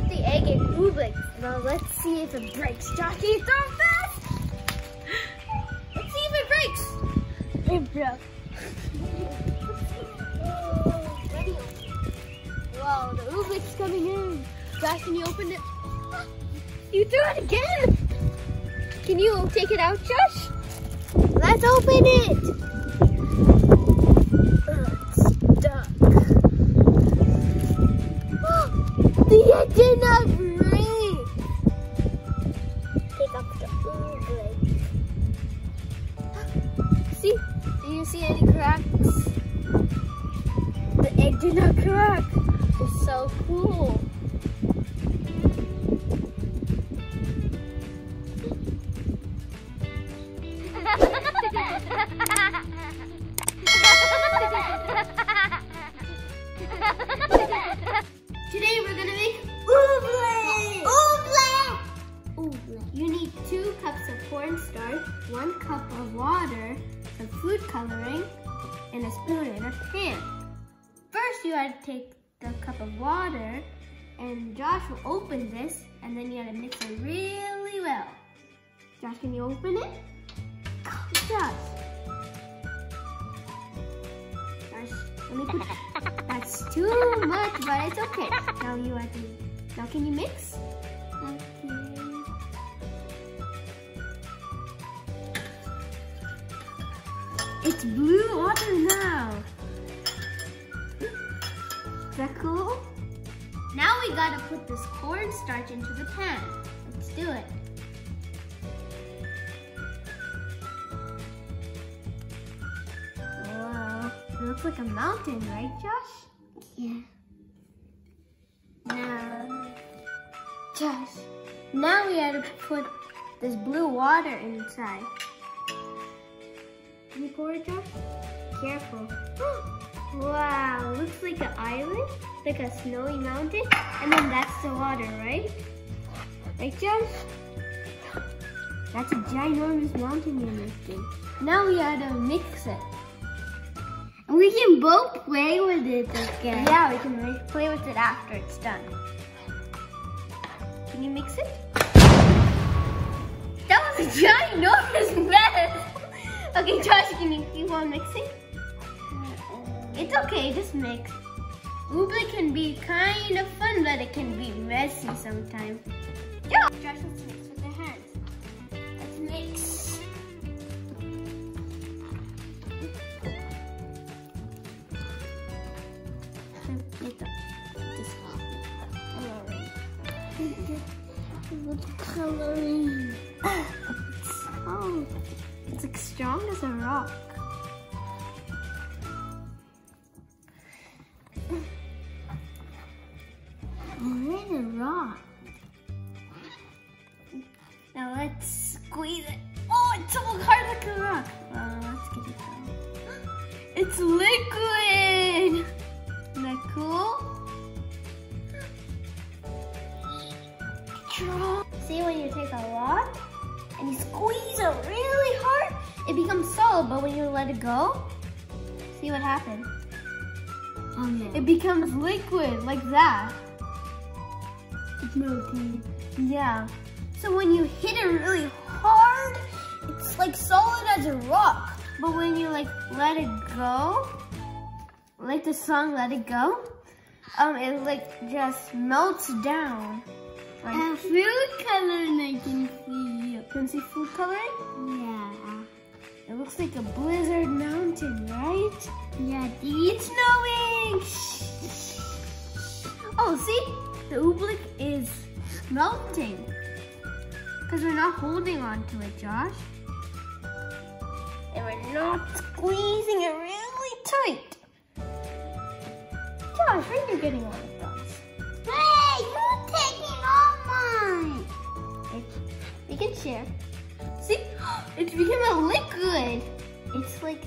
put the egg in Oobleck. Now let's see if it breaks. Josh, eat them fast. Let's see if it breaks. It broke. Whoa, the Oobleck's coming in. Josh, can you open it? You threw it again. Can you take it out, Josh? Let's open it. It did not break. Pick up the Oobleck. See? Do you see any cracks? The egg did not crack. It's so cool. Today we're gonna make Oobleck! Oobleck! Oobleck. You need 2 cups of cornstarch, 1 cup of water, some food coloring, and a spoon and a pan. First you gotta take the cup of water, and Josh will open this, and then you gotta mix it really well. Josh, can you open it? Josh! Josh, let me put it. That's too much, but it's okay. Now you are doing. Now can you mix? Okay. It's blue water now. Is that cool? Now we gotta put this cornstarch into the pan. Let's do it. Wow, it looks like a mountain, right, Josh? Yeah. Now, Josh, now we have to put this blue water inside. Can you pour it, Josh? Careful. Wow, looks like an island, like a snowy mountain. And then that's the water, right? Right, Josh? That's a ginormous mountain you're making. Now we have to mix it. We can both play with it again. Yeah, we can play with it after it's done. Can you mix it? That was a ginormous mess. Okay, Josh, can you keep on mixing? It's okay, just mix. Oobleck can be kind of fun, but it can be messy sometimes. Yeah. Josh, let's mix with their hands. Let's mix. What's the coloring? Oh, it's like strong as a rock. Where is a rock? Now let's squeeze it. Oh, it's so hard like a rock. Let's get it out. It's liquid. Isn't that cool? See, when you take a lot and you squeeze it really hard, it becomes solid, but when you let it go, see what happens? Oh, no. It becomes liquid, like that. It's melting. Yeah. So when you hit it really hard, it's like solid as a rock. But when you like let it go, like the song Let It Go, it like just melts down. Like food coloring, I can see you. Can you see food coloring? Yeah. It looks like a blizzard mountain, right? Yeah, it's snowing. Oh, see? The Oobleck is melting. Because we're not holding on to it, Josh. And we're not squeezing it really tight. Josh, where are you getting all of those? Hey, you're taking all mine. We can share. See, it's become a liquid. It's like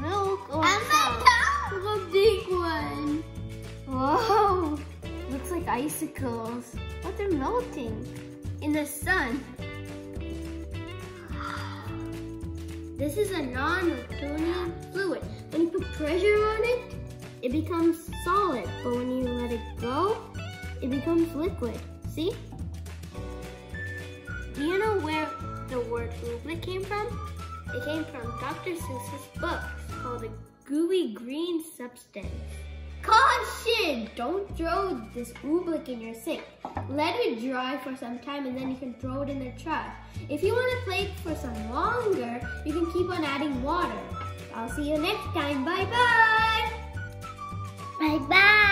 milk or something. I'm a big one. Whoa, looks like icicles, but they're melting in the sun. This is a non-Newtonian fluid. When you put pressure on it, it becomes solid, but when you let it go, it becomes liquid. See? Do you know where the word oobleck came from? It came from Dr. Seuss's book called A Gooey Green Substance. Caution! Don't throw this oobleck in your sink. Let it dry for some time and then you can throw it in the trash. If you want to play for some longer, you can keep on adding water. I'll see you next time. Bye-bye! Bye-bye!